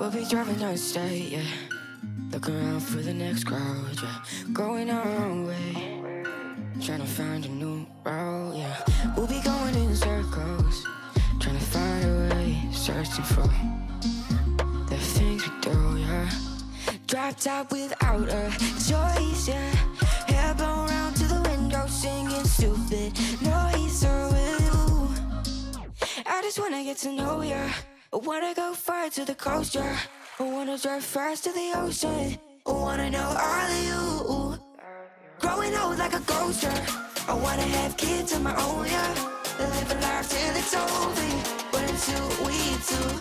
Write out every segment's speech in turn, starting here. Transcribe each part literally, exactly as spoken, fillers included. We'll be driving out of state, yeah. Looking around for the next crowd, yeah. Going our own way, trying to find a new route, yeah. We'll be going in circles, trying to find a way, searching for the things we do, yeah. Dropped out without a choice, yeah. Hair blown round to the window, singing stupid noise. Or with you, I just wanna get to know ya. I wanna go far to the coast, yeah. I wanna drive fast to the ocean. I wanna know all of you. Growing old like a ghost, yeah. I wanna have kids of my own, yeah. Live a life till it's over, but until we do.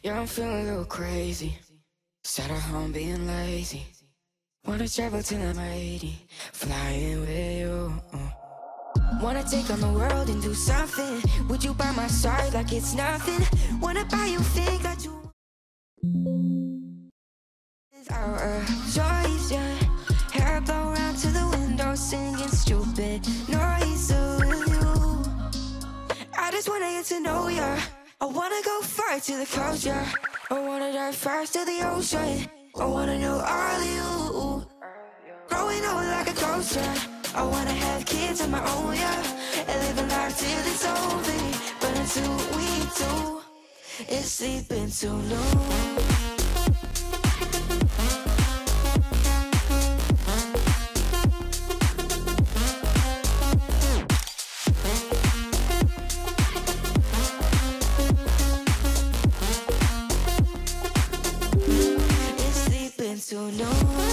Yeah, I'm feeling a little crazy. Sat at home being lazy. Wanna travel till I'm eighty, flying with you. uh. Wanna take on the world and do something. Would you by my side like it's nothing? Wanna buy you things that you want. It's our choice, yeah. Hair blow round to the window, singing stupid noise. With you, I just wanna get to know ya. I wanna go far to the coast, yeah. I wanna dive fast to the ocean. I wanna know all of you. Growing old like a ghost, yeah. I wanna have kids of my own, yeah. And live a life till it's over, but until we do, it's sleeping too long. So no.